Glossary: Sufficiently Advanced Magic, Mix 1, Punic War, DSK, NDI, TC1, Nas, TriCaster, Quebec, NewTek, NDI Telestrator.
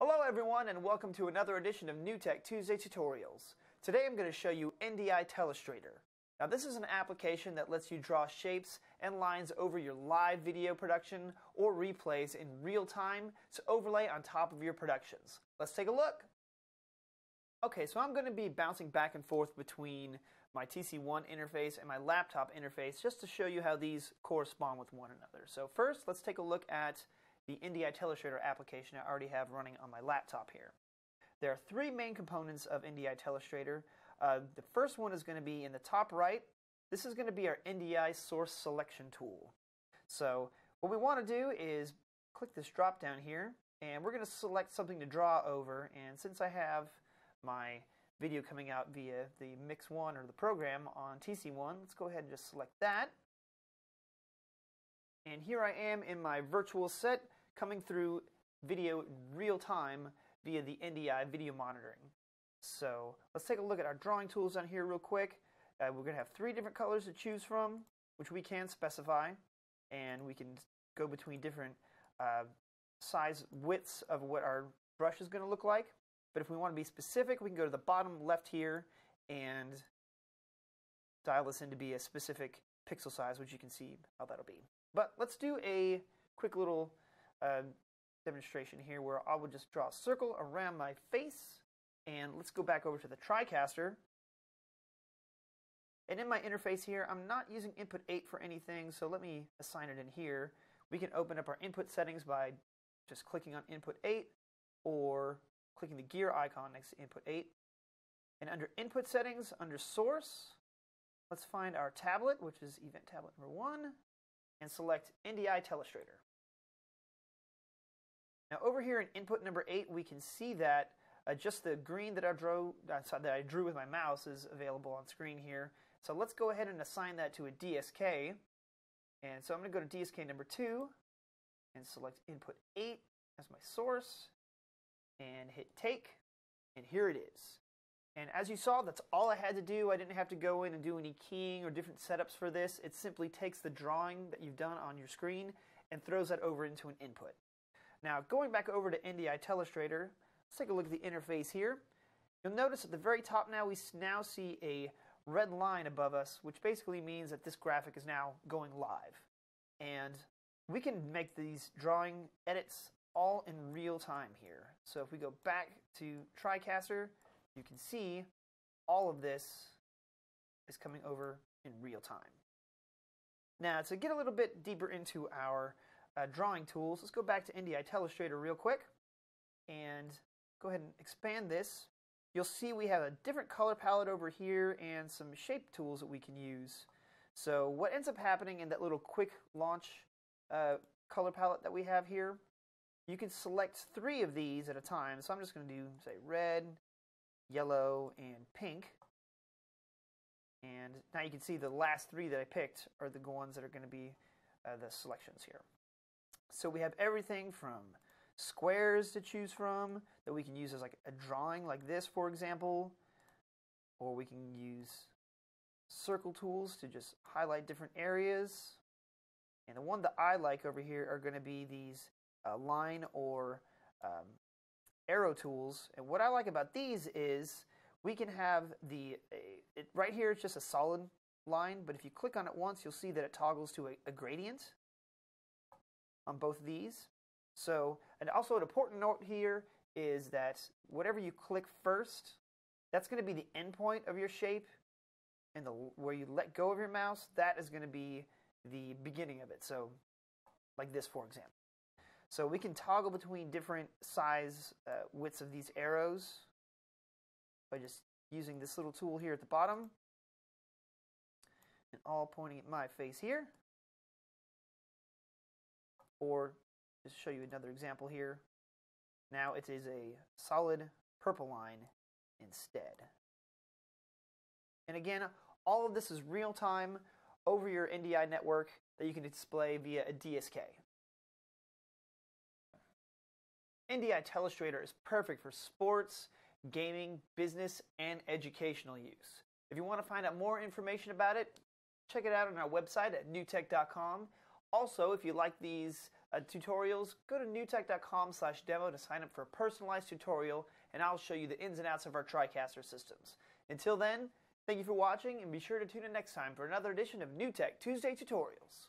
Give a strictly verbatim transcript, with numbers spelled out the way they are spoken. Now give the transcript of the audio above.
Hello everyone and welcome to another edition of NewTek Tuesday Tutorials. Today I'm going to show you N D I Telestrator. Now this is an application that lets you draw shapes and lines over your live video production or replays in real time to overlay on top of your productions. Let's take a look! Okay, so I'm going to be bouncing back and forth between my T C one interface and my laptop interface just to show you how these correspond with one another. So first, let's take a look at the N D I Telestrator application I already have running on my laptop here. There are three main components of N D I Telestrator. Uh, the first one is going to be in the top right. This is going to be our N D I source selection tool. So what we want to do is click this drop down here, and we're going to select something to draw over. And since I have my video coming out via the Mix one or the program on T C one, let's go ahead and just select that. And here I am in my virtual set, coming through video in real time via the N D I video monitoring. So let's take a look at our drawing tools down here real quick. Uh, we're going to have three different colors to choose from, which we can specify, and we can go between different uh, size widths of what our brush is going to look like. But if we want to be specific, we can go to the bottom left here and dial this in to be a specific pixel size, which you can see how that'll be. But let's do a quick little uh, demonstration here where I will just draw a circle around my face. And let's go back over to the TriCaster. And in my interface here, I'm not using input eight for anything, so let me assign it in here. We can open up our input settings by just clicking on input eight or clicking the gear icon next to input eight. And under input settings, under source, let's find our tablet, which is event tablet number one. And select N D I Telestrator. Now over here in input number eight, we can see that uh, just the green that I, drew, uh, that I drew with my mouse is available on screen here. So let's go ahead and assign that to a D S K. And so I'm going to go to D S K number two and select input eight as my source and hit take. And here it is. And as you saw, that's all I had to do. I didn't have to go in and do any keying or different setups for this. It simply takes the drawing that you've done on your screen and throws that over into an input. Now, going back over to N D I Telestrator, let's take a look at the interface here. You'll notice at the very top now, we now see a red line above us, which basically means that this graphic is now going live. And we can make these drawing edits all in real time here. So if we go back to TriCaster, you can see all of this is coming over in real time. Now, to get a little bit deeper into our uh, drawing tools, let's go back to N D I Telestrator real quick and go ahead and expand this. You'll see we have a different color palette over here and some shape tools that we can use. So what ends up happening in that little quick launch uh, color palette that we have here, you can select three of these at a time. So I'm just going to do, say, red, yellow, and pink. And now you can see the last three that I picked are the ones that are going to be uh, the selections here. So we have everything from squares to choose from that we can use as like a drawing like this, for example, or we can use circle tools to just highlight different areas. And the one that I like over here are going to be these uh, line or um, arrow tools. And what I like about these is we can have the uh, it, right here it's just a solid line, but if you click on it once, you'll see that it toggles to a, a gradient on both of these. So, and also an important note here is that whatever you click first, that's going to be the endpoint of your shape, and the where you let go of your mouse, that is going to be the beginning of it. So like this, for example. So we can toggle between different size uh, widths of these arrows by just using this little tool here at the bottom, and all pointing at my face here. Or just show you another example here. Now it is a solid purple line instead. And again, all of this is real time over your N D I network that you can display via a D S K. N D I Telestrator is perfect for sports, gaming, business, and educational use. If you want to find out more information about it, check it out on our website at newtek dot com. Also, if you like these uh, tutorials, go to newtek dot com slash demo to sign up for a personalized tutorial, and I'll show you the ins and outs of our TriCaster systems. Until then, thank you for watching, and be sure to tune in next time for another edition of NewTek Tuesday Tutorials.